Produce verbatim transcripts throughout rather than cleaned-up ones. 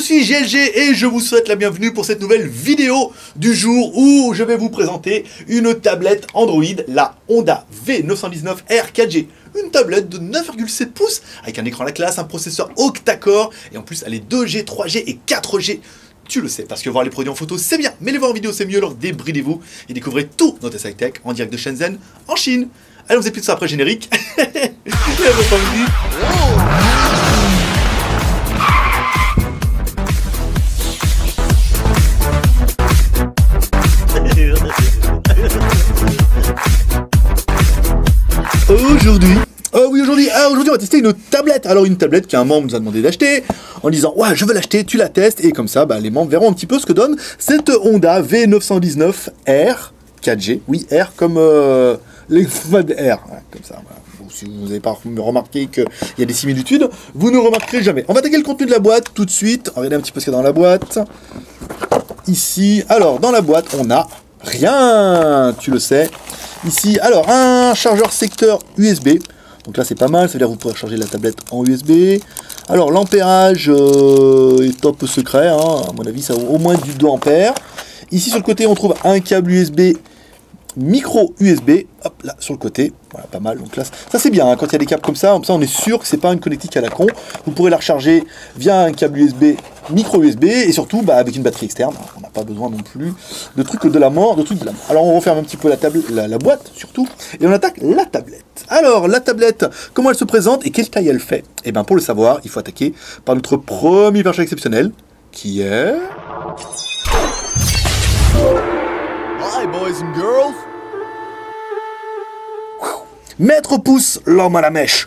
suis G L G et je vous souhaite la bienvenue pour cette nouvelle vidéo du jour où je vais vous présenter une tablette Android, la Onda V neuf cent dix-neuf R quatre G. Une tablette de neuf virgule sept pouces avec un écran à la classe, un processeur octa-core et en plus elle est deux G, trois G et quatre G. Tu le sais, parce que voir les produits en photo c'est bien, mais les voir en vidéo c'est mieux, alors débridez-vous et découvrez tout notre high tech en direct de Shenzhen, en Chine. Allez, on vous explique ça après générique. Aujourd'hui, euh, oui aujourd'hui, euh, aujourd'hui on va tester une tablette. Alors une tablette qu'un membre nous a demandé d'acheter en disant ouais je veux l'acheter, tu la testes et comme ça bah, les membres verront un petit peu ce que donne cette Onda V neuf cent dix-neuf R quatre G. Oui, R comme euh, les modes R, ouais, comme ça. Voilà. Si vous n'avez pas remarqué qu'il y a des similitudes, vous ne remarquerez jamais. On va attaquer le contenu de la boîte tout de suite. Regardez un petit peu ce qu'il y a dans la boîte. Ici, alors dans la boîte on a rien, tu le sais. Ici, alors un chargeur secteur U S B. Donc là c'est pas mal, ça veut dire que vous pourrez charger la tablette en U S B. Alors l'ampérage euh, est top secret, hein. À mon avis ça vaut au moins du deux ampères. Ici sur le côté on trouve un câble U S B, micro U S B, hop là sur le côté, voilà pas mal, donc là ça c'est bien hein, quand il y a des câbles comme ça, comme ça on est sûr que c'est pas une connectique à la con, vous pourrez la recharger via un câble U S B, micro U S B et surtout bah, avec une batterie externe, on n'a pas besoin non plus de trucs de la mort, de trucs de la mort. Alors on referme un petit peu la, table, la, la boîte surtout et on attaque la tablette. Alors la tablette, comment elle se présente et quelle taille elle fait? Et bien pour le savoir, il faut attaquer par notre premier version exceptionnel qui est... Hi boys and girls. Maître pouce, l'homme à la mèche.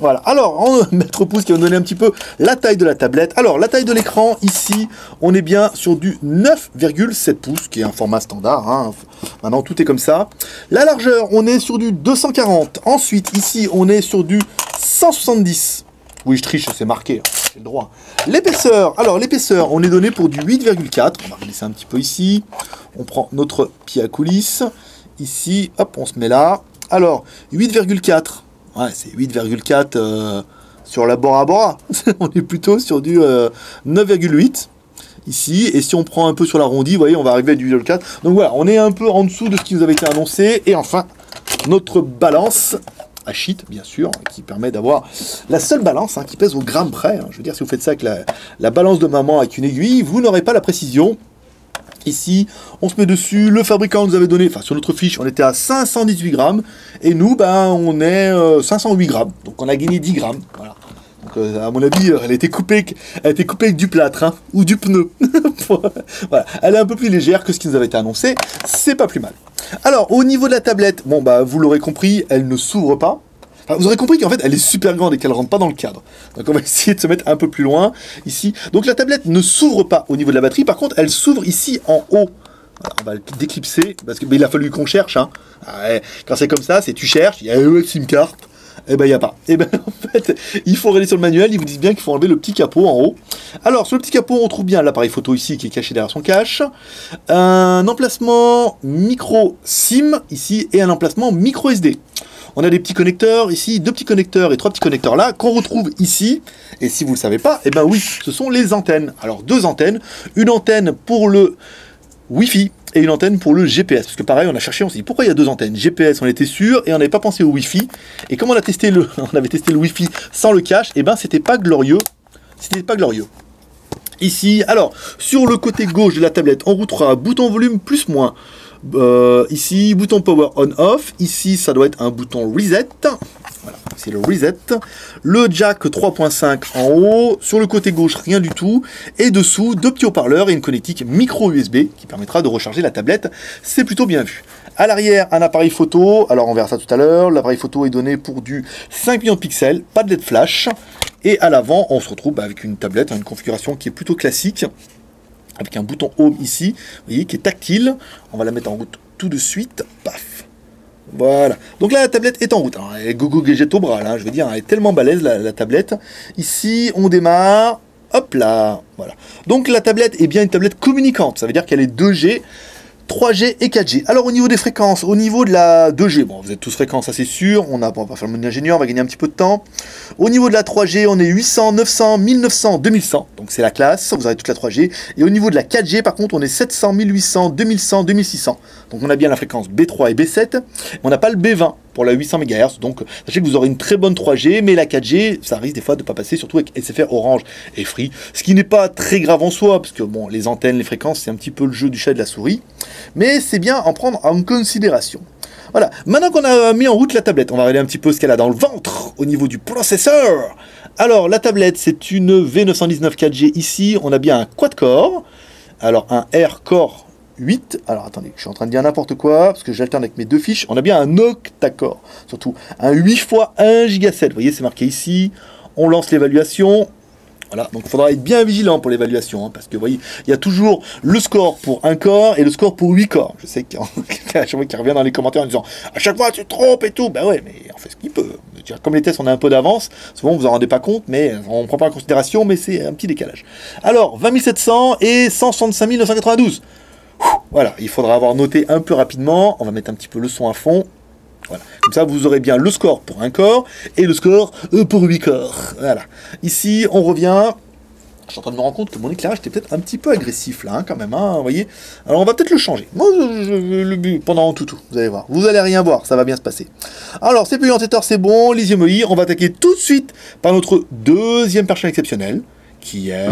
Voilà, alors, en maître pouce qui va nous donner un petit peu la taille de la tablette. Alors, la taille de l'écran, ici, on est bien sur du neuf virgule sept pouces, qui est un format standard, hein. Maintenant, tout est comme ça. La largeur, on est sur du deux cent quarante. Ensuite, ici, on est sur du cent soixante-dix. Oui, je triche, c'est marqué, j'ai le droit. L'épaisseur, alors l'épaisseur, on est donné pour du huit virgule quatre. On va laisser un petit peu ici. On prend notre pied à coulisse. Ici, hop, on se met là. Alors, huit virgule quatre. Ouais, c'est huit virgule quatre euh, sur la Bora Bora. On est plutôt sur du euh, neuf virgule huit. Ici, et si on prend un peu sur l'arrondi, vous voyez, on va arriver à du huit virgule quatre. Donc voilà, on est un peu en dessous de ce qui nous avait été annoncé. Et enfin, notre balance... à sheet, bien sûr, qui permet d'avoir la seule balance hein, qui pèse au gramme près. Hein. Je veux dire, si vous faites ça avec la, la balance de maman avec une aiguille, vous n'aurez pas la précision. Ici, on se met dessus, le fabricant nous avait donné, enfin sur notre fiche, on était à cinq cent dix-huit grammes, et nous, ben, on est euh, cinq cent huit grammes, donc on a gagné dix grammes, voilà. Donc, euh, à mon avis, elle a été coupée, elle a été coupée avec du plâtre, hein, ou du pneu. Voilà. Elle est un peu plus légère que ce qui nous avait été annoncé, c'est pas plus mal. Alors, au niveau de la tablette, bon bah vous l'aurez compris, elle ne s'ouvre pas. Enfin, vous aurez compris qu'en fait, elle est super grande et qu'elle ne rentre pas dans le cadre. Donc on va essayer de se mettre un peu plus loin, ici. Donc la tablette ne s'ouvre pas au niveau de la batterie, par contre, elle s'ouvre ici en haut. Alors, on va le déclipser, parce qu'il a fallu qu'on cherche. Hein. Ouais, quand c'est comme ça, c'est tu cherches, il y a une SIM card. Eh ben il n'y a pas. Eh ben en fait, il faut aller sur le manuel, ils vous disent bien qu'il faut enlever le petit capot en haut. Alors sur le petit capot, on trouve bien l'appareil photo ici qui est caché derrière son cache. Un emplacement micro SIM ici et un emplacement micro S D. On a des petits connecteurs ici, deux petits connecteurs et trois petits connecteurs là, qu'on retrouve ici. Et si vous ne le savez pas, eh ben oui, ce sont les antennes. Alors deux antennes, une antenne pour le Wi-Fi et une antenne pour le G P S, parce que pareil on a cherché, on s'est dit pourquoi il y a deux antennes, G P S on était sûr et on n'avait pas pensé au Wi-Fi, et comme on a testé le, on avait testé le Wi-Fi sans le cache, et ben c'était pas glorieux, c'était pas glorieux. Ici, alors sur le côté gauche de la tablette on retrouvera bouton volume plus moins, euh, ici bouton power on off, ici ça doit être un bouton reset, voilà, c'est le reset, le jack trois point cinq en haut, sur le côté gauche rien du tout, et dessous deux petits haut-parleurs et une connectique micro U S B qui permettra de recharger la tablette, c'est plutôt bien vu. À l'arrière un appareil photo, alors on verra ça tout à l'heure, l'appareil photo est donné pour du cinq millions de pixels, pas de L E D flash, et à l'avant on se retrouve avec une tablette, une configuration qui est plutôt classique, avec un bouton home ici, vous voyez, qui est tactile, on va la mettre en route tout de suite, paf. Voilà, donc là la tablette est en route, alors, elle est gogo gadget au bras, là, je veux dire, elle est tellement balèze la, la tablette. Ici on démarre, hop là, voilà. Donc la tablette est bien une tablette communicante, ça veut dire qu'elle est deux G, trois G et quatre G. Alors au niveau des fréquences, au niveau de la deux G, bon vous êtes tous fréquences, ça c'est sûr, on, a, on va faire le mode d'ingénieur, on va gagner un petit peu de temps. Au niveau de la trois G, on est huit cents, neuf cents, mille neuf cents, deux mille cent, donc c'est la classe, vous aurez toute la trois G. Et au niveau de la quatre G par contre, on est sept cents, mille huit cents, deux mille cent, deux mille six cents. Donc on a bien la fréquence B trois et B sept, on n'a pas le B vingt pour la huit cents mégahertz, donc sachez que vous aurez une très bonne trois G, mais la quatre G, ça risque des fois de ne pas passer, surtout avec S F R, Orange et Free, ce qui n'est pas très grave en soi, parce que bon, les antennes, les fréquences, c'est un petit peu le jeu du chat et de la souris, mais c'est bien en prendre en considération. Voilà, maintenant qu'on a mis en route la tablette, on va regarder un petit peu ce qu'elle a dans le ventre au niveau du processeur. Alors la tablette, c'est une V neuf cent dix-neuf quatre G ici, on a bien un quad-core, alors un R-core huit, alors attendez, je suis en train de dire n'importe quoi, parce que j'alterne avec mes deux fiches, on a bien un octa-core, surtout un huit fois un giga-sept, vous voyez c'est marqué ici, on lance l'évaluation, voilà, donc il faudra être bien vigilant pour l'évaluation, hein, parce que vous voyez, il y a toujours le score pour un corps et le score pour huit corps, je sais qu'il y a chaque fois qui revient dans les commentaires en disant, à chaque fois tu te trompes et tout, ben ouais, mais on fait ce qu'il peut, comme les tests on a un peu d'avance, souvent vous vous en rendez pas compte, mais on ne prend pas en considération, mais c'est un petit décalage. Alors, vingt mille sept cents et cent soixante-cinq mille neuf cent quatre-vingt-douze. Voilà, il faudra avoir noté un peu rapidement, on va mettre un petit peu le son à fond, voilà, comme ça vous aurez bien le score pour un corps et le score pour huit corps, voilà. Ici on revient, je suis en train de me rendre compte que mon éclairage était peut-être un petit peu agressif là hein, quand même, hein, vous voyez, alors on va peut-être le changer, moi je, je, le, pendant AnTuTu, vous allez voir, vous allez rien voir, ça va bien se passer. Alors c'est plus l'entêteur, c'est bon, les yeux mollets, on va attaquer tout de suite par notre deuxième personne exceptionnelle, qui est...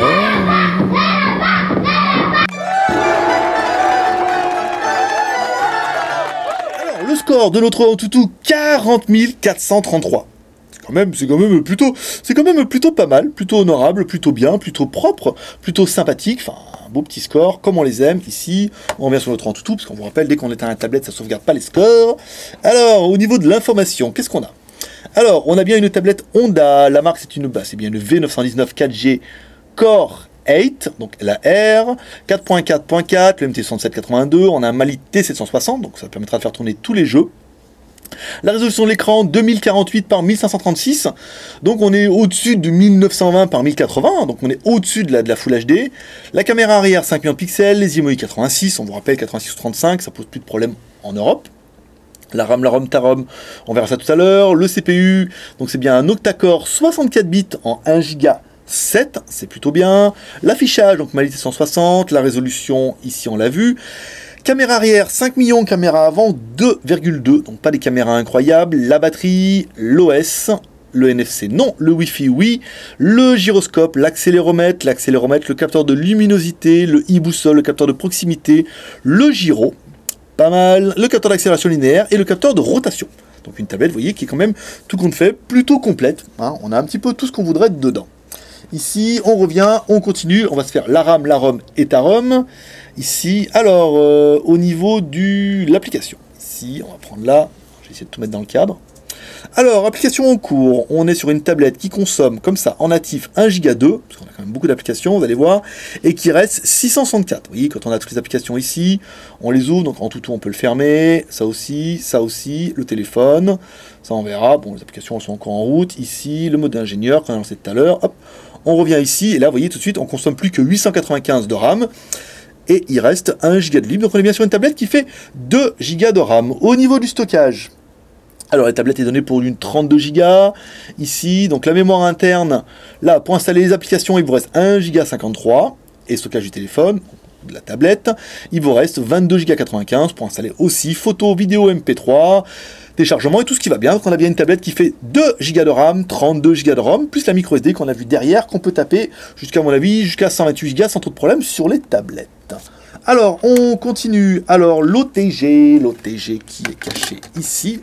score de notre AnTuTu quarante mille quatre cent trente-trois. C'est quand même, c'est quand même plutôt, c'est quand même plutôt pas mal, plutôt honorable, plutôt bien, plutôt propre, plutôt sympathique. Enfin, un beau petit score, comme on les aime. Ici, on revient sur notre AnTuTu parce qu'on vous rappelle, dès qu'on éteint la tablette, ça ne sauvegarde pas les scores. Alors, au niveau de l'information, qu'est-ce qu'on a? Alors, on a bien une tablette Onda. La marque, c'est une, bah, c'est bien une V neuf cent dix-neuf quatre G Core huit, donc la R, quatre point quatre point quatre, le M T six sept huit deux, on a un Mali T sept cent soixante, donc ça permettra de faire tourner tous les jeux. La résolution de l'écran, deux mille quarante-huit par mille cinq cent trente-six, donc on est au-dessus de mille neuf cent vingt par mille quatre-vingts, donc on est au-dessus de la, de la Full H D. La caméra arrière, cinq millions de pixels, les I M E I quatre-vingt-six, on vous rappelle quatre-vingt-six ou trente-cinq, ça pose plus de problème en Europe. La RAM, la ROM, ta ROM, on verra ça tout à l'heure. Le C P U, donc c'est bien un octa-core soixante-quatre bits en un giga sept, c'est plutôt bien. L'affichage, donc Mali T sept cent soixante, la résolution, ici on l'a vu. Caméra arrière, cinq millions, caméra avant, deux virgule deux, donc pas des caméras incroyables. La batterie, l'O S, le N F C, non, le Wi-Fi, oui. Le gyroscope, l'accéléromètre, l'accéléromètre, le capteur de luminosité, le e-boussole, le capteur de proximité, le gyro, pas mal. Le capteur d'accélération linéaire et le capteur de rotation. Donc une tablette, vous voyez, qui est quand même, tout compte fait, plutôt complète. Hein, on a un petit peu tout ce qu'on voudrait dedans. Ici, on revient, on continue, on va se faire la RAM, la ROM et ta ROM. Ici, alors, euh, au niveau de l'application. Ici, on va prendre là, je vais essayer de tout mettre dans le cadre. Alors, application en cours, on est sur une tablette qui consomme, comme ça, en natif, un giga deux, parce qu'on a quand même beaucoup d'applications, vous allez voir, et qui reste six cent soixante-quatre. Vous voyez, quand on a toutes les applications ici, on les ouvre, donc en tout tout, on peut le fermer, ça aussi, ça aussi, le téléphone, ça on verra, bon, les applications, elles sont encore en route, ici, le mode d'ingénieur, qu'on a lancé tout à l'heure, hop, on revient ici, et là, vous voyez, tout de suite, on consomme plus que huit cent quatre-vingt-quinze de RAM, et il reste un giga de libre, donc on est bien sur une tablette qui fait deux giga de RAM. Au niveau du stockage, alors la tablette est donnée pour une trente-deux giga, ici, donc la mémoire interne, là, pour installer les applications, il vous reste un giga cinquante-trois, et stockage du téléphone, de la tablette, il vous reste vingt-deux giga quatre-vingt-quinze pour installer aussi photo, vidéo, M P trois, téléchargement et tout ce qui va bien. Donc on a bien une tablette qui fait deux giga de RAM, trente-deux giga de ROM, plus la micro S D qu'on a vu derrière, qu'on peut taper jusqu'à mon avis, jusqu'à cent vingt-huit giga sans trop de problème sur les tablettes. Alors, on continue. Alors, l'O T G, l'O T G qui est caché ici.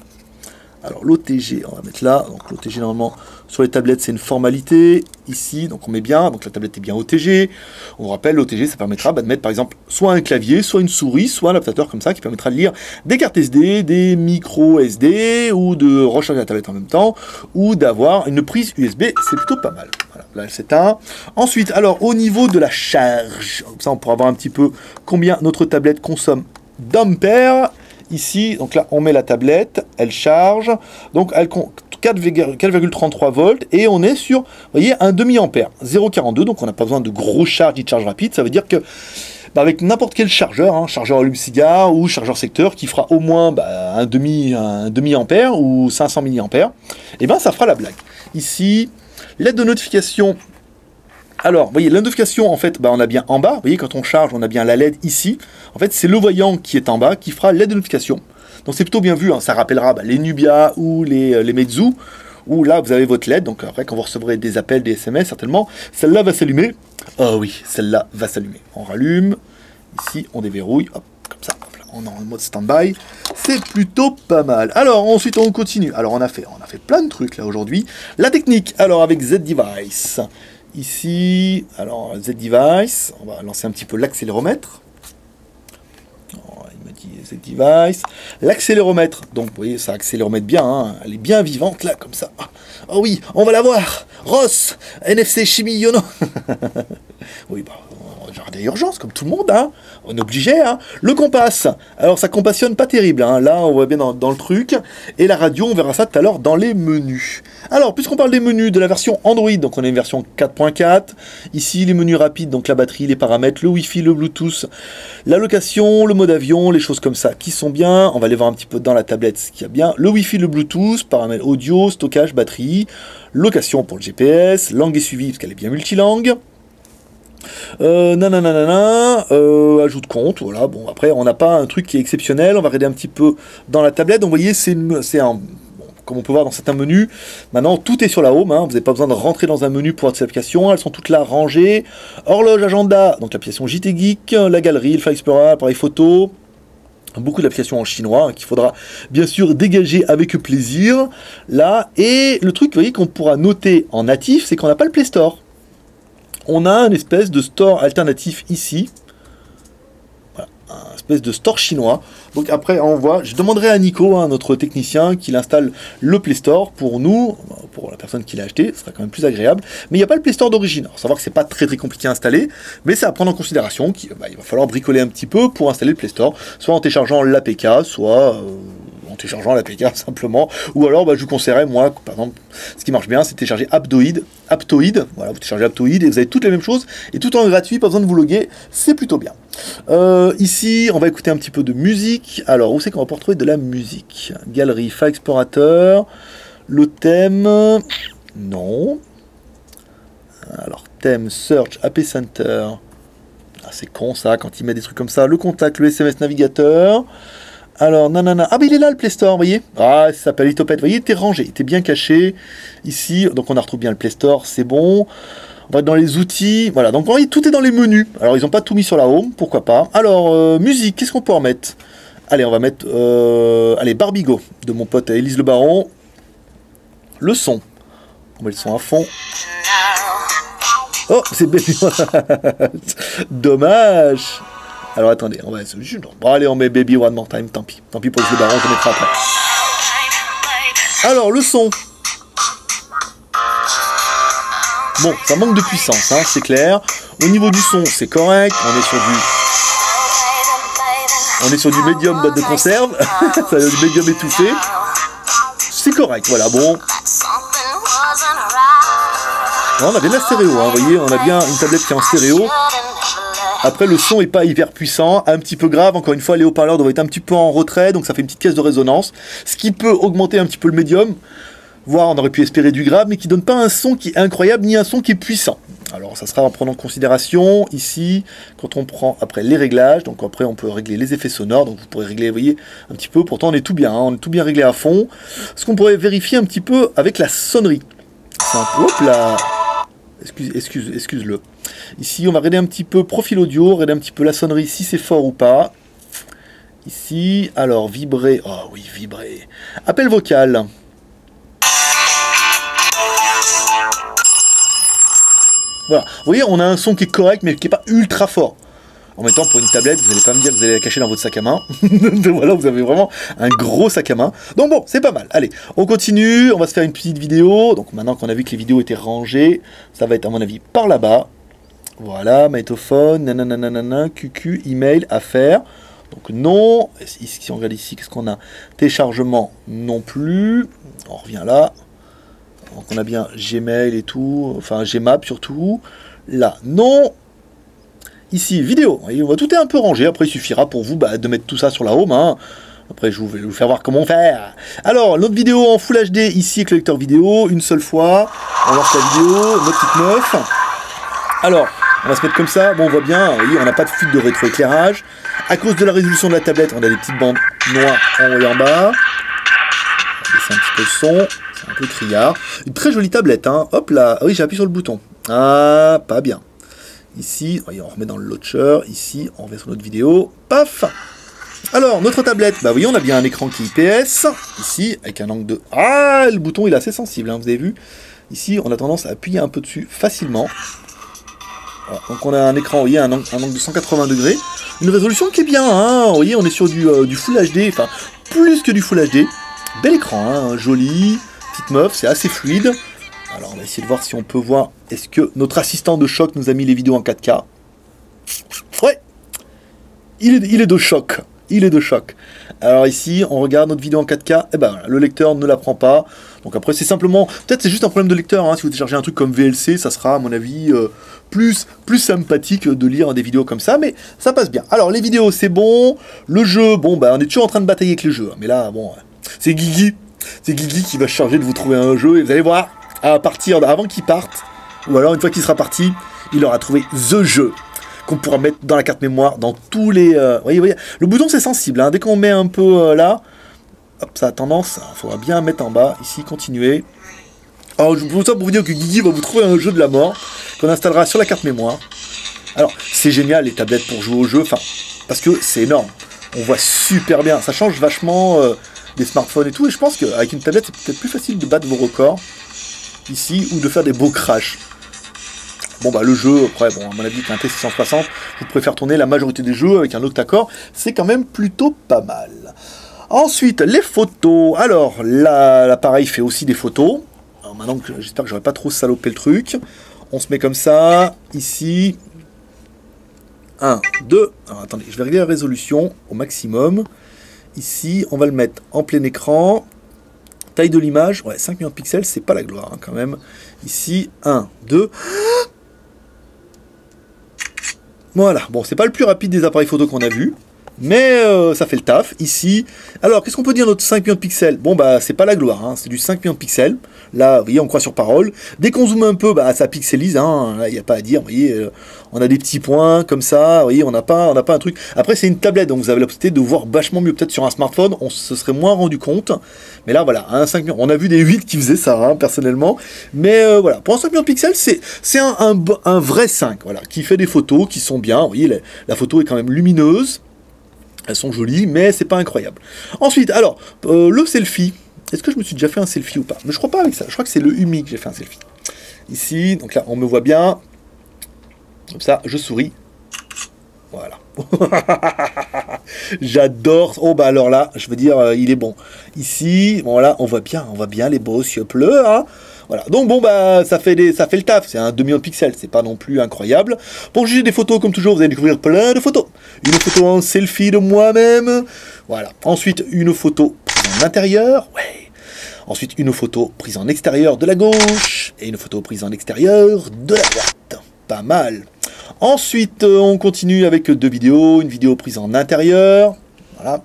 Alors l'O T G, on va mettre là, donc l'O T G normalement sur les tablettes c'est une formalité, ici, donc on met bien, donc la tablette est bien O T G, on vous rappelle l'O T G ça permettra bah, de mettre par exemple soit un clavier, soit une souris, soit un adaptateur comme ça qui permettra de lire des cartes S D, des micro S D, ou de recharger la tablette en même temps, ou d'avoir une prise U S B, c'est plutôt pas mal. Voilà, là elle s'éteint. Ensuite, alors au niveau de la charge, comme ça on pourra voir un petit peu combien notre tablette consomme d'ampères. Ici, donc là, on met la tablette, elle charge, donc elle compte quatre virgule trente-trois volts, et on est sur, vous voyez, un demi ampère, zéro virgule quarante-deux, donc on n'a pas besoin de gros charge ni de charge rapide, ça veut dire que bah, avec n'importe quel chargeur, hein, chargeur allume-cigare ou chargeur secteur qui fera au moins bah, un demi, un demi ampère ou cinq cents milliampères, et bien ça fera la blague. Ici, l'aide de notification. Alors, vous voyez, l'aide de notification, en fait, bah, on a bien en bas. Vous voyez, quand on charge, on a bien la L E D ici. En fait, c'est le voyant qui est en bas qui fera l'aide de notification. Donc c'est plutôt bien vu, hein, ça rappellera bah, les Nubia ou les, les Meizu, où là vous avez votre L E D, donc après quand vous recevrez des appels, des S M S certainement, celle-là va s'allumer. Ah oui, celle-là va s'allumer. On rallume, ici on déverrouille, hop, comme ça, hop, là, on est en mode stand-by, c'est plutôt pas mal. Alors ensuite on continue, alors on a fait, on a fait plein de trucs là aujourd'hui. La technique, alors avec Z-Device, ici, alors Z-Device, on va lancer un petit peu l'accéléromètre. Z-Device, l'accéléromètre, donc vous voyez ça accéléromètre bien, hein, elle est bien vivante là comme ça. Oh oui, on va la voir, Ross, N F C Chimie Yono. Oui, bah, on jardin d'urgence comme tout le monde, hein, on est obligé. Hein. Le compass, alors ça compassionne pas terrible, hein, là on voit bien dans, dans le truc, et la radio, on verra ça tout à l'heure dans les menus. Alors, puisqu'on parle des menus de la version Android, donc on a une version quatre point quatre, ici les menus rapides, donc la batterie, les paramètres, le Wi-Fi, le Bluetooth, la location, le mode avion, les choses comme ça qui sont bien, on va les voir un petit peu dans la tablette ce qu'il y a bien, le Wi-Fi, le Bluetooth, paramètres audio, stockage, batterie, location pour le G P S, langue et suivi parce qu'elle est bien multilangue, euh, nananana, euh, ajout de compte, voilà, bon après on n'a pas un truc qui est exceptionnel, on va regarder un petit peu dans la tablette, donc vous voyez c'est un... Comme on peut voir dans certains menus, maintenant tout est sur la home, hein. Vous n'avez pas besoin de rentrer dans un menu pour avoir ces applications, elles sont toutes là rangées, horloge, agenda, donc l'application J T Geek, la galerie, le File Explorer, appareil photo, beaucoup d'applications en chinois hein, qu'il faudra bien sûr dégager avec plaisir, là, et le truc vous voyez qu'on pourra noter en natif, c'est qu'on n'a pas le Play Store, on a une espèce de store alternatif ici, un espèce de store chinois. Donc après on voit, je demanderai à Nico, hein, notre technicien, qu'il installe le Play Store pour nous, pour la personne qui l'a acheté, ce sera quand même plus agréable. Mais il n'y a pas le Play Store d'origine. Alors savoir que c'est pas très très compliqué à installer, mais c'est à prendre en considération qu'il bah, va falloir bricoler un petit peu pour installer le Play Store, soit en téléchargeant l'A P K, soit euh, en téléchargeant l'A P K simplement, ou alors bah, je vous conseillerais moi, par exemple, ce qui marche bien, c'est télécharger Aptoide, Aptoide, voilà, vous téléchargez Aptoide et vous avez toutes les mêmes choses, et tout en gratuit, pas besoin de vous loguer, c'est plutôt bien. Euh, ici, on va écouter un petit peu de musique. Alors, où c'est qu'on va pouvoir retrouver de la musique? Galerie, File Explorateur, le thème, non. Alors, thème, Search, A P Center. Ah, c'est con ça, quand il met des trucs comme ça. Le contact, le S M S navigateur. Alors, nanana. Ah, mais il est là le Play Store, vous voyez? Ah, ça s'appelle iTopette. Vous voyez, il était rangé, il était bien caché. Ici, donc on a retrouvé bien le Play Store, c'est bon. Dans les outils, voilà, donc voyez, tout est dans les menus. Alors ils n'ont pas tout mis sur la home, pourquoi pas. Alors euh, musique, qu'est-ce qu'on peut en mettre? Allez, on va mettre euh, allez, Barbigo de mon pote Élise Le Baron. Le son, on met le son à fond. Oh, c'est bébé. Dommage. Alors attendez, on va se juste. Bon, allez, on met Baby One More Time, tant pis. Tant pis pour Élise Le Baron, je mettrai après. Alors le son. Bon, ça manque de puissance, hein, c'est clair. Au niveau du son, c'est correct. On est sur du, on est sur du médium boîte de conserve, ça du médium étouffé. C'est correct, voilà. Bon, on a bien la stéréo, hein, vous voyez, on a bien une tablette qui est en stéréo. Après, le son est pas hyper puissant, un petit peu grave. Encore une fois, les haut-parleurs doivent être un petit peu en retrait, donc ça fait une petite caisse de résonance, ce qui peut augmenter un petit peu le médium. Voire on aurait pu espérer du grave, mais qui donne pas un son qui est incroyable, ni un son qui est puissant. Alors ça sera à prendre en considération, ici, quand on prend après les réglages, donc après on peut régler les effets sonores, donc vous pourrez régler, vous voyez, un petit peu, pourtant on est tout bien, hein, on est tout bien réglé à fond. Ce qu'on pourrait vérifier un petit peu avec la sonnerie. C'est un peu, hop là, excuse, excuse, excuse-le. Ici on va regarder un petit peu profil audio, regarder un petit peu la sonnerie, si c'est fort ou pas. Ici, alors vibrer, oh oui, vibrer. Appel vocal. Voilà. Vous voyez, on a un son qui est correct, mais qui n'est pas ultra fort. En même temps, pour une tablette, vous n'allez pas me dire que vous allez la cacher dans votre sac à main. Voilà, vous avez vraiment un gros sac à main. Donc bon, c'est pas mal. Allez, on continue. On va se faire une petite vidéo. Donc maintenant qu'on a vu que les vidéos étaient rangées, ça va être à mon avis par là-bas. Voilà, magnétophone, nananana, Q Q, email, affaires. Donc non. Si on regarde ici, qu'est-ce qu'on a? Téléchargement non plus. On revient là. Donc on a bien Gmail et tout, enfin Gmap surtout. Là, non. ici vidéo, et on va tout est un peu rangé, après il suffira pour vous bah, de mettre tout ça sur la home, hein. Après je vais vous faire voir comment faire. Alors notre vidéo en Full H D ici avec le lecteur vidéo, une seule fois, on lance la vidéo, notre petite meuf. Alors on va se mettre comme ça, bon on voit bien, oui, on n'a pas de fuite de rétroéclairage, à cause de la résolution de la tablette on a des petites bandes noires en haut et en bas. C'est un petit peu le son, c'est un peu criard. Une très jolie tablette, hein. Hop là, oui j'ai appuyé sur le bouton, ah pas bien. Ici, on remet dans le launcher, ici, on revient sur notre vidéo, paf. Alors, notre tablette, bah oui, on a bien un écran qui est I P S, ici, avec un angle de... Ah, le bouton, il est assez sensible, hein, vous avez vu. Ici, on a tendance à appuyer un peu dessus facilement. Voilà, donc on a un écran, vous voyez, un angle, un angle de cent quatre-vingts degrés, une résolution qui est bien, hein, vous voyez, on est sur du, euh, du Full H D, enfin, plus que du Full H D. Bel écran, hein, joli, petite meuf, c'est assez fluide. Alors on va essayer de voir si on peut voir, est-ce que notre assistant de choc nous a mis les vidéos en quatre K? Ouais, il est, il est de choc, il est de choc. Alors ici, on regarde notre vidéo en quatre K, et ben le lecteur ne la prend pas. Donc après c'est simplement, peut-être c'est juste un problème de lecteur, hein. Si vous téléchargez un truc comme V L C, ça sera à mon avis euh, plus, plus sympathique de lire des vidéos comme ça, mais ça passe bien. Alors les vidéos c'est bon, le jeu, bon bah ben, on est toujours en train de batailler avec le jeu, hein. Mais là bon, c'est Guigui, c'est Guigui qui va se charger de vous trouver un jeu, et vous allez voir. À partir de, avant qu'il parte, ou alors une fois qu'il sera parti, il aura trouvé THE jeu qu'on pourra mettre dans la carte mémoire, dans tous les... Euh, voyez, voyez, le bouton c'est sensible, hein, dès qu'on met un peu euh, là, hop, ça a tendance, il faudra bien mettre en bas, ici, continuer. Alors je vous dis ça pour vous dire que Guigui va vous trouver un jeu de la mort, qu'on installera sur la carte mémoire. Alors c'est génial les tablettes pour jouer au jeu, enfin, parce que c'est énorme, on voit super bien, ça change vachement euh, des smartphones et tout, et je pense qu'avec une tablette c'est peut-être plus facile de battre vos records, ici, ou de faire des beaux crashs. Bon bah le jeu, après, bon à mon avis qu'un T six cent soixante, je pourrais faire tourner la majorité des jeux avec un octa-core, c'est quand même plutôt pas mal. Ensuite, les photos. Alors, là, l'appareil fait aussi des photos. Alors maintenant, j'espère que j'aurais pas trop salopé le truc. On se met comme ça, ici. un, deux. Alors attendez, je vais régler la résolution au maximum. Ici, on va le mettre en plein écran. Taille de l'image, ouais, cinq millions de pixels, c'est pas la gloire hein, quand même. Ici, un, deux. Voilà, bon, c'est pas le plus rapide des appareils photo qu'on a vu, mais euh, ça fait le taf. Ici, alors, qu'est-ce qu'on peut dire notre cinq millions de pixels? Bon, bah, c'est pas la gloire, hein, c'est du cinq millions de pixels. Là, vous voyez, on croit sur parole. Dès qu'on zoome un peu, bah, ça pixelise, hein, là, y a pas à dire, vous voyez, euh, on a des petits points comme ça, vous voyez, on n'a pas, on n'a pas un truc. Après, c'est une tablette, donc vous avez la possibilité de voir vachement mieux. Peut-être sur un smartphone, on se serait moins rendu compte. Mais là, voilà, un cinq millions, on a vu des huit qui faisaient ça, hein, personnellement. Mais euh, voilà, pour un cinq millions de pixels, c'est un, un, un vrai cinq, voilà, qui fait des photos qui sont bien, vous voyez, la, la photo est quand même lumineuse. Elles sont jolies, mais c'est pas incroyable. Ensuite, alors, euh, le selfie. Est-ce que je me suis déjà fait un selfie ou pas? Mais je crois pas avec ça. Je crois que c'est le Umi que j'ai fait un selfie. Ici, donc là, on me voit bien. Comme ça, je souris. Voilà. J'adore. Oh, bah alors là, je veux dire, euh, il est bon. Ici, bon, voilà, on voit bien, on voit bien les beaux cieux bleus, hein. Voilà, donc bon bah ça fait, les, ça fait le taf, c'est un deux millions de pixels, c'est pas non plus incroyable. Pour juger des photos comme toujours, vous allez découvrir plein de photos. Une photo en selfie de moi-même, voilà. Ensuite une photo prise en intérieur, ouais. Ensuite une photo prise en extérieur de la gauche, et une photo prise en extérieur de la droite, pas mal. Ensuite on continue avec deux vidéos, une vidéo prise en intérieur, voilà.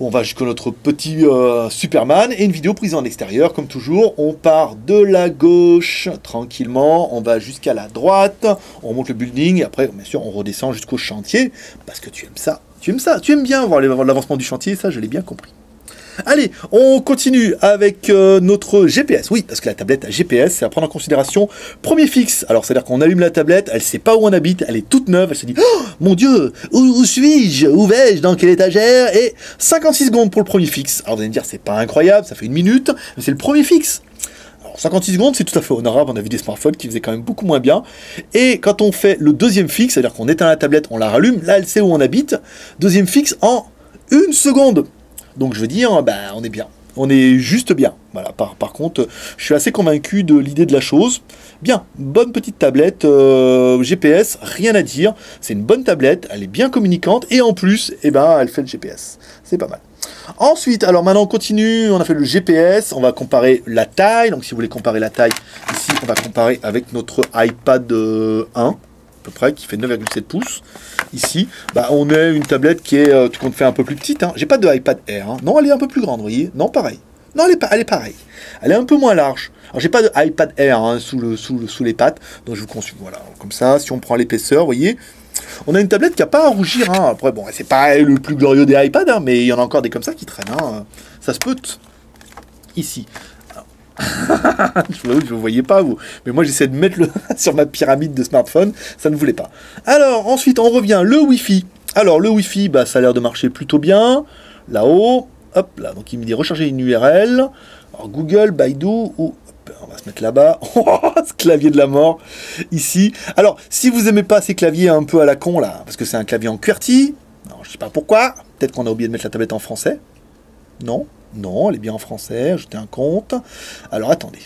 On va jusqu'à notre petit euh, Superman et une vidéo prise en extérieur, comme toujours. On part de la gauche, tranquillement, on va jusqu'à la droite, on monte le building, et après, bien sûr, on redescend jusqu'au chantier, parce que tu aimes ça, tu aimes ça, tu aimes bien voir l'avancement du chantier, ça, je l'ai bien compris. Allez, on continue avec euh, notre G P S. Oui, parce que la tablette a G P S, c'est à prendre en considération. Premier fixe. Alors, c'est-à-dire qu'on allume la tablette, elle sait pas où on habite, elle est toute neuve, elle se dit oh, mon Dieu, où, où suis-je? Où vais-je? Dans quelle étagère? Et cinquante-six secondes pour le premier fixe. Alors, vous allez me dire, c'est pas incroyable, ça fait une minute, mais c'est le premier fixe. Alors, cinquante-six secondes, c'est tout à fait honorable, on a vu des smartphones qui faisaient quand même beaucoup moins bien. Et quand on fait le deuxième fixe, c'est-à-dire qu'on éteint la tablette, on la rallume, là, elle sait où on habite. Deuxième fixe en une seconde. Donc je veux dire, bah, on est bien, on est juste bien. Voilà. Par, par contre, je suis assez convaincu de l'idée de la chose. Bien, bonne petite tablette, euh, G P S, rien à dire. C'est une bonne tablette, elle est bien communicante et en plus, eh ben, elle fait le G P S. C'est pas mal. Ensuite, alors maintenant on continue, on a fait le G P S, on va comparer la taille. Donc si vous voulez comparer la taille, ici on va comparer avec notre iPad euh, un. peu près, qui fait neuf virgule sept pouces. Ici, bah, on a une tablette qui est, euh, tout compte fait, un peu plus petite. Hein. J'ai pas de iPad Air. Hein. Non, elle est un peu plus grande, vous voyez. Non, pareil. Non, elle est, elle est pareille. Elle est un peu moins large. Alors, j'ai pas de iPad Air hein, sous, le, sous, le, sous les pattes. Donc, je vous conseille. Voilà, comme ça, si on prend l'épaisseur, vous voyez. On a une tablette qui n'a pas à rougir. Hein. Après, bon, c'est pas le plus glorieux des iPads, hein, mais il y en a encore des comme ça qui traînent. Hein. Ça se peut. Ici. Je vous ne voyais pas, vous. Mais moi, j'essaie de mettre le sur ma pyramide de smartphone. Ça ne voulait pas. Alors, ensuite, on revient. Le Wi-Fi. Alors, le Wi-Fi, bah, ça a l'air de marcher plutôt bien. Là-haut. Hop là. Donc, il me dit recharger une U R L. Alors, Google, Baidu ou... On va se mettre là-bas. Ce clavier de la mort. Ici. Alors, si vous aimez pas ces claviers un peu à la con, là, parce que c'est un clavier en QWERTY. Non, je sais pas pourquoi. Peut-être qu'on a oublié de mettre la tablette en français. Non. Non, elle est bien en français, j'étais un compte. Alors attendez,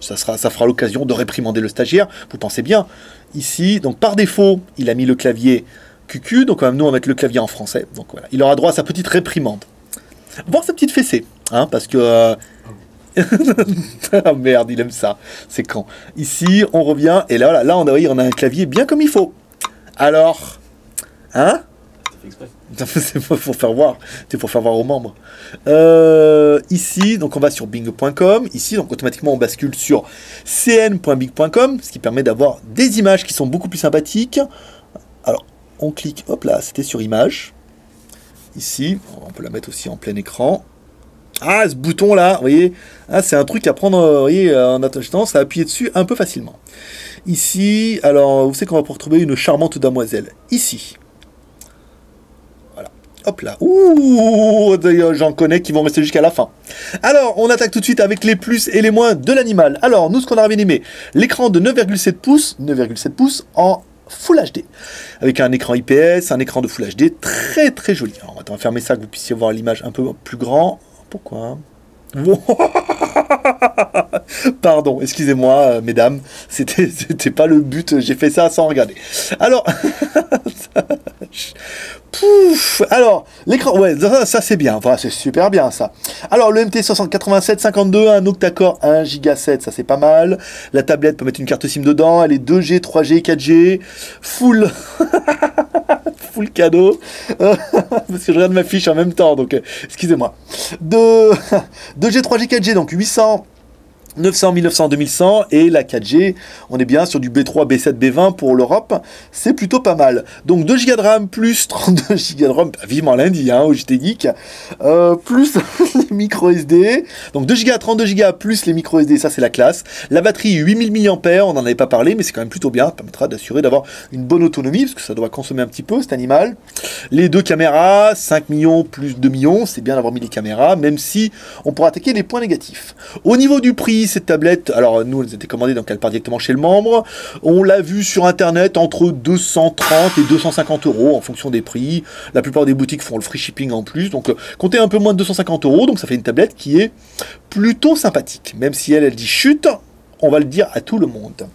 ça, sera, ça fera l'occasion de réprimander le stagiaire, vous pensez bien. Ici, donc par défaut, il a mis le clavier Q Q, donc quand même nous on va mettre le clavier en français. Donc voilà, il aura droit à sa petite réprimande. Voir sa petite fessée, hein, parce que... Euh... ah merde, il aime ça, c'est quand. Ici, on revient, et là, voilà, là on, a, on a un clavier bien comme il faut. Alors, hein ? C'est pour faire voir, c'est pour faire voir aux membres. Euh, ici, donc on va sur bing point com. Ici, donc automatiquement, on bascule sur c n point bing point com, ce qui permet d'avoir des images qui sont beaucoup plus sympathiques. Alors, on clique, hop là, c'était sur images. Ici, on peut la mettre aussi en plein écran. Ah, ce bouton là, vous voyez, ah, c'est un truc à prendre, vous voyez, en attendant, ça appuyer dessus un peu facilement. Ici, alors, vous savez qu'on va pouvoir trouver une charmante demoiselle. Ici. Hop là, ouh, j'en connais qui vont rester jusqu'à la fin. Alors, on attaque tout de suite avec les plus et les moins de l'animal. Alors, nous, ce qu'on a bien aimé, l'écran de neuf virgule sept pouces, neuf virgule sept pouces en Full H D. Avec un écran I P S, un écran de Full H D, très très joli. Alors, on va fermer ça, que vous puissiez voir l'image un peu plus grand. Pourquoi ? Pardon, excusez-moi, euh, mesdames, c'était c'était pas le but, j'ai fait ça sans regarder. Alors, pouf, alors, l'écran, ouais, ça, ça c'est bien, voilà, c'est super bien ça. Alors, le M T six zéro huit sept cinq deux, un octa-core un giga sept, ça c'est pas mal. La tablette peut mettre une carte SIM dedans, elle est deux G, trois G, quatre G, full. Full cadeau, euh, parce que je regarde ma fiche en même temps, donc euh, excusez-moi. De deux G, trois G, quatre G, donc huit cents, neuf cents, mille neuf cents, deux mille cent, et la quatre G, on est bien sur du B trois, B sept, B vingt pour l'Europe, c'est plutôt pas mal. Donc deux Go de RAM plus trente-deux Go de RAM, bah, vivement lundi hein, au J T Geek, euh, plus les micro S D, donc deux Go, trente-deux Go plus les micro S D, ça c'est la classe. La batterie huit mille milliampères heure, on n'en avait pas parlé, mais c'est quand même plutôt bien, ça permettra d'assurer d'avoir une bonne autonomie, parce que ça doit consommer un petit peu cet animal. Les deux caméras, cinq millions plus deux millions, c'est bien d'avoir mis les caméras, même si on pourra attaquer les points négatifs. Au niveau du prix, cette tablette, alors nous elle était commandée donc elle part directement chez le membre, on l'a vu sur internet entre deux cent trente et deux cent cinquante euros en fonction des prix, la plupart des boutiques font le free shipping en plus, donc euh, comptez un peu moins de deux cent cinquante euros, donc ça fait une tablette qui est plutôt sympathique, même si elle, elle dit chute, on va le dire à tout le monde.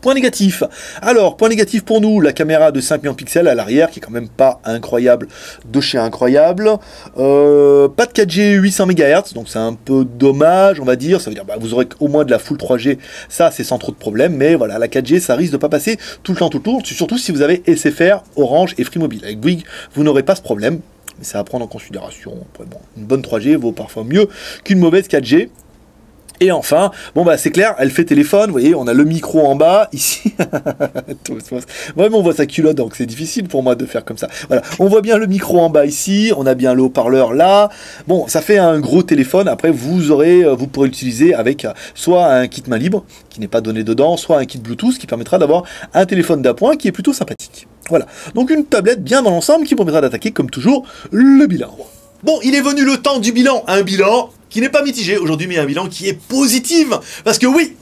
Point négatif. Alors, point négatif pour nous, la caméra de cinq millions de pixels à l'arrière, qui est quand même pas incroyable, de chez incroyable. Euh, pas de quatre G, huit cents mégahertz, donc c'est un peu dommage, on va dire. Ça veut dire, bah, vous aurez au moins de la full trois G, ça c'est sans trop de problème, mais voilà, la quatre G, ça risque de pas passer tout le temps, tout le tour, surtout si vous avez S F R, Orange et Free Mobile. Avec Guigui, vous n'aurez pas ce problème, mais ça à prendre en considération. Après, bon, une bonne trois G vaut parfois mieux qu'une mauvaise quatre G. Et enfin, bon bah c'est clair, elle fait téléphone, vous voyez, on a le micro en bas, ici, vraiment on voit sa culotte, donc c'est difficile pour moi de faire comme ça. Voilà, on voit bien le micro en bas ici, on a bien le haut-parleur là, bon, ça fait un gros téléphone, après vous aurez, vous pourrez l'utiliser avec soit un kit main libre, qui n'est pas donné dedans, soit un kit Bluetooth, qui permettra d'avoir un téléphone d'appoint qui est plutôt sympathique. Voilà, donc une tablette bien dans l'ensemble qui permettra d'attaquer, comme toujours, le bilan. Bon, il est venu le temps du bilan, un bilan qui n'est pas mitigé aujourd'hui, mais un bilan qui est positif, parce que oui,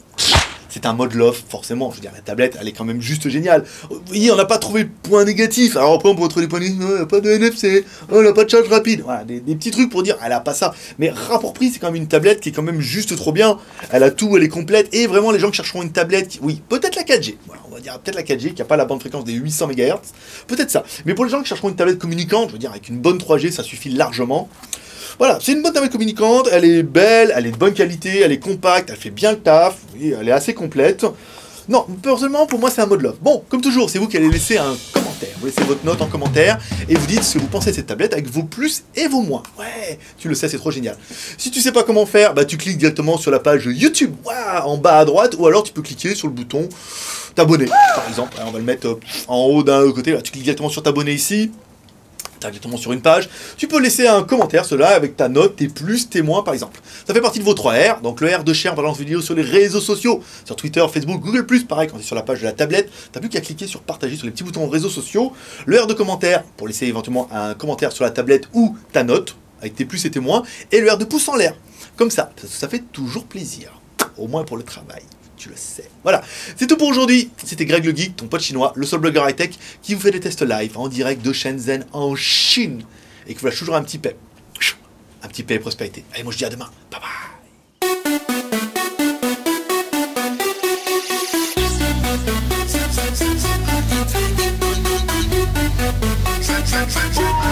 c'est un mode love, forcément, je veux dire, la tablette, elle est quand même juste géniale. Vous voyez, on n'a pas trouvé de point négatif, alors après on peut trouver des points négatifs, oh, elle n'a pas de N F C, oh, elle n'a pas de charge rapide, voilà, des, des petits trucs pour dire, elle n'a pas ça, mais rapport prix, c'est quand même une tablette qui est quand même juste trop bien, elle a tout, elle est complète, et vraiment les gens qui chercheront une tablette, qui... oui, peut-être la quatre G, voilà. On va dire peut-être la quatre G qui n'a pas la bande fréquence des huit cents mégahertz, peut-être ça. Mais pour les gens qui chercheront une tablette communicante, je veux dire avec une bonne trois G, ça suffit largement. Voilà, c'est une bonne tablette communicante, elle est belle, elle est de bonne qualité, elle est compacte, elle fait bien le taf, vous voyez, elle est assez complète. Non, personnellement, pour moi, c'est un mot de love. Bon, comme toujours, c'est vous qui allez laisser un commentaire. Vous laissez votre note en commentaire et vous dites ce que vous pensez de cette tablette avec vos plus et vos moins. Ouais, tu le sais, c'est trop génial. Si tu sais pas comment faire, bah tu cliques directement sur la page YouTube, waouh, en bas à droite, ou alors tu peux cliquer sur le bouton t'abonner, par exemple. On va le mettre en haut d'un côté. Là, tu cliques directement sur t'abonner ici. T'as directement sur une page, tu peux laisser un commentaire, cela avec ta note, tes plus, tes moins par exemple. Ça fait partie de vos trois R, donc le R de share, on balance vidéo sur les réseaux sociaux, sur Twitter, Facebook, Google plus, pareil quand tu es sur la page de la tablette, t'as plus qu'à cliquer sur partager sur les petits boutons réseaux sociaux. Le R de commentaire, pour laisser éventuellement un commentaire sur la tablette ou ta note, avec tes plus et tes moins, et le R de pouce en l'air, comme ça, ça fait toujours plaisir, au moins pour le travail. Tu le sais. Voilà, c'est tout pour aujourd'hui. C'était Greg Legeek, ton pote chinois, le seul blogueur high-tech qui vous fait des tests live en direct de Shenzhen en Chine et qui vous lâche toujours un petit paix. Un petit paix et prospérité. Allez, moi je dis à demain. Bye bye.